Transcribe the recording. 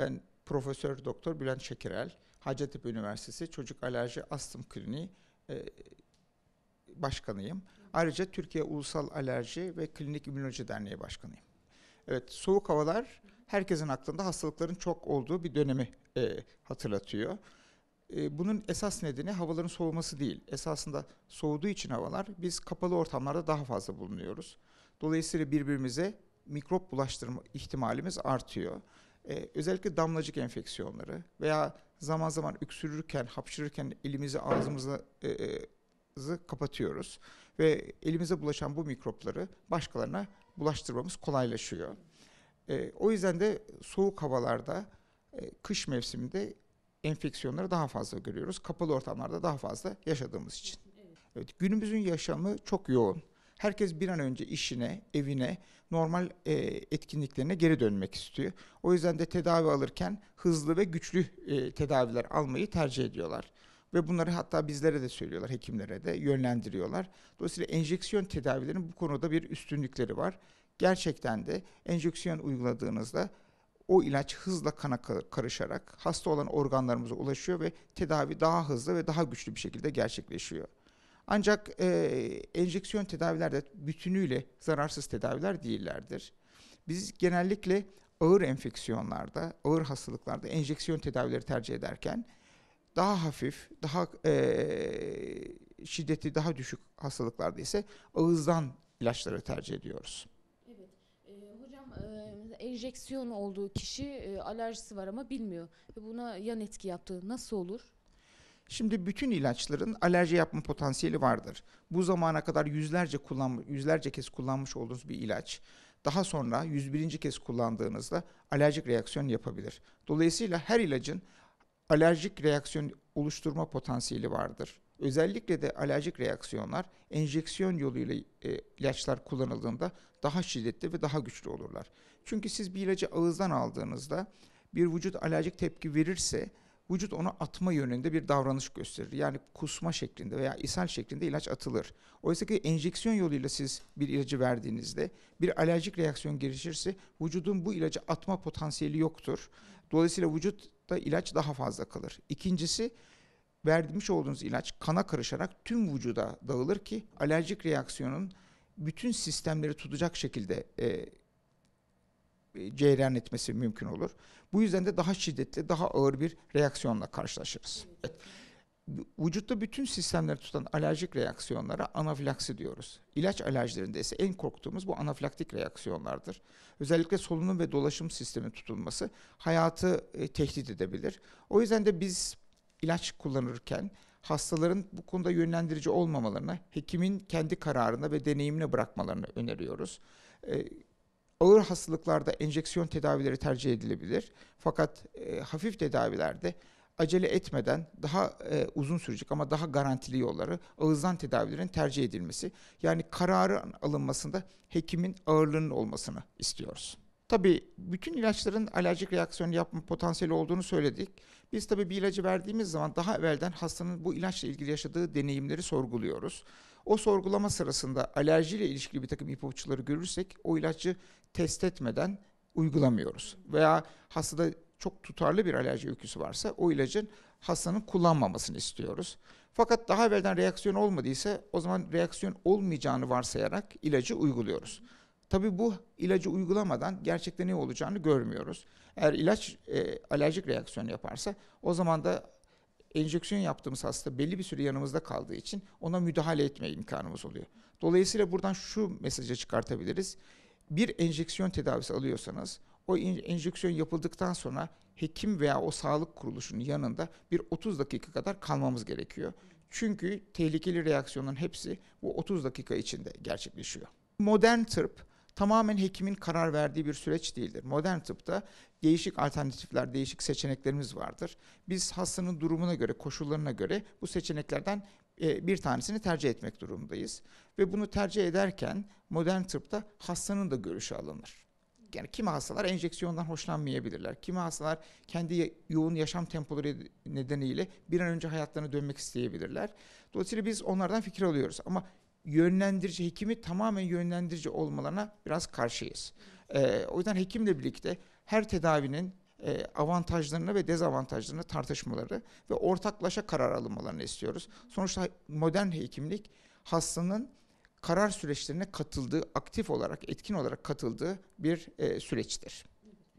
Ben Prof. Dr. Bülent Şekerel, Hacettepe Üniversitesi Çocuk Alerji Astım Kliniği başkanıyım. Ayrıca Türkiye Ulusal Alerji ve Klinik İmmünoloji Derneği başkanıyım. Evet, soğuk havalar herkesin aklında hastalıkların çok olduğu bir dönemi hatırlatıyor. Bunun esas nedeni havaların soğuması değil. Esasında soğuduğu için havalar, biz kapalı ortamlarda daha fazla bulunuyoruz. Dolayısıyla birbirimize mikrop bulaştırma ihtimalimiz artıyor. Özellikle damlacık enfeksiyonları veya zaman zaman öksürürken, hapşırırken elimizi, ağzımızı kapatıyoruz. Ve elimize bulaşan bu mikropları başkalarına bulaştırmamız kolaylaşıyor. O yüzden de soğuk havalarda, kış mevsiminde enfeksiyonları daha fazla görüyoruz. Kapalı ortamlarda daha fazla yaşadığımız için. Evet, günümüzün yaşamı çok yoğun. Herkes bir an önce işine, evine, normal etkinliklerine geri dönmek istiyor. O yüzden de tedavi alırken hızlı ve güçlü tedaviler almayı tercih ediyorlar. Ve bunları hatta bizlere de söylüyorlar, hekimlere de yönlendiriyorlar. Dolayısıyla enjeksiyon tedavilerin bu konuda bir üstünlükleri var. Gerçekten de enjeksiyon uyguladığınızda o ilaç hızla kana karışarak hasta olan organlarımıza ulaşıyor ve tedavi daha hızlı ve daha güçlü bir şekilde gerçekleşiyor. Ancak enjeksiyon tedaviler de bütünüyle zararsız tedaviler değillerdir. Biz genellikle ağır enfeksiyonlarda, ağır hastalıklarda enjeksiyon tedavileri tercih ederken daha hafif, daha şiddeti daha düşük hastalıklarda ise ağızdan ilaçları tercih ediyoruz. Evet. Hocam, enjeksiyon olduğu kişi alerjisi var ama bilmiyor. Buna yan etki yaptığı nasıl olur? Şimdi bütün ilaçların alerji yapma potansiyeli vardır. Bu zamana kadar yüzlerce kez kullanmış olduğunuz bir ilaç, daha sonra 101. kez kullandığınızda alerjik reaksiyon yapabilir. Dolayısıyla her ilacın alerjik reaksiyon oluşturma potansiyeli vardır. Özellikle de alerjik reaksiyonlar enjeksiyon yoluyla ilaçlar kullanıldığında daha şiddetli ve daha güçlü olurlar. Çünkü siz bir ilacı ağızdan aldığınızda bir vücut alerjik tepki verirse vücut onu atma yönünde bir davranış gösterir. Yani kusma şeklinde veya ishal şeklinde ilaç atılır. Oysa ki enjeksiyon yoluyla siz bir ilacı verdiğinizde bir alerjik reaksiyon gelişirse vücudun bu ilacı atma potansiyeli yoktur. Dolayısıyla vücutta ilaç daha fazla kalır. İkincisi, vermiş olduğunuz ilaç kana karışarak tüm vücuda dağılır ki alerjik reaksiyonun bütün sistemleri tutacak şekilde cereyan etmesi mümkün olur. Bu yüzden de daha şiddetli, daha ağır bir reaksiyonla karşılaşırız. Evet. Vücutta bütün sistemleri tutan alerjik reaksiyonlara anafilaksi diyoruz. İlaç alerjilerinde ise en korktuğumuz bu anafilaktik reaksiyonlardır. Özellikle solunum ve dolaşım sisteminin tutulması hayatı tehdit edebilir. O yüzden de biz ilaç kullanırken hastaların bu konuda yönlendirici olmamalarını, hekimin kendi kararına ve deneyimine bırakmalarını öneriyoruz. Ağır hastalıklarda enjeksiyon tedavileri tercih edilebilir. Fakat hafif tedavilerde acele etmeden daha uzun sürecek ama daha garantili yolları, ağızdan tedavilerin tercih edilmesi. Yani kararın alınmasında hekimin ağırlığının olmasını istiyoruz. Tabii bütün ilaçların alerjik reaksiyon yapma potansiyeli olduğunu söyledik. Biz tabii bir ilacı verdiğimiz zaman daha evvelden hastanın bu ilaçla ilgili yaşadığı deneyimleri sorguluyoruz. O sorgulama sırasında alerjiyle ilişkili bir takım ipuçları görürsek o ilacı test etmeden uygulamıyoruz. Veya hastada çok tutarlı bir alerji öyküsü varsa o ilacın hastanın kullanmamasını istiyoruz. Fakat daha evvelden reaksiyon olmadıysa o zaman reaksiyon olmayacağını varsayarak ilacı uyguluyoruz. Tabii bu ilacı uygulamadan gerçekten ne olacağını görmüyoruz. Eğer ilaç alerjik reaksiyon yaparsa o zaman da enjeksiyon yaptığımız hasta belli bir süre yanımızda kaldığı için ona müdahale etme imkanımız oluyor. Dolayısıyla buradan şu mesajı çıkartabiliriz. Bir enjeksiyon tedavisi alıyorsanız o enjeksiyon yapıldıktan sonra hekim veya o sağlık kuruluşunun yanında bir 30 dakika kadar kalmamız gerekiyor. Çünkü tehlikeli reaksiyonların hepsi bu 30 dakika içinde gerçekleşiyor. Modern tıp tamamen hekimin karar verdiği bir süreç değildir. Modern tıpta değişik alternatifler, değişik seçeneklerimiz vardır. Biz hastanın durumuna göre, koşullarına göre bu seçeneklerden bir tanesini tercih etmek durumundayız. Ve bunu tercih ederken modern tıpta hastanın da görüşü alınır. Yani kimi hastalar enjeksiyondan hoşlanmayabilirler. Kimi hastalar kendi yoğun yaşam tempoları nedeniyle bir an önce hayatlarına dönmek isteyebilirler. Dolayısıyla biz onlardan fikir alıyoruz ama yönlendirici, hekimi tamamen yönlendirici olmalarına biraz karşıyız. O yüzden hekimle birlikte her tedavinin avantajlarını ve dezavantajlarını tartışmaları ve ortaklaşa karar alınmalarını istiyoruz. Sonuçta modern hekimlik hastanın karar süreçlerine katıldığı, aktif olarak, etkin olarak katıldığı bir süreçtir.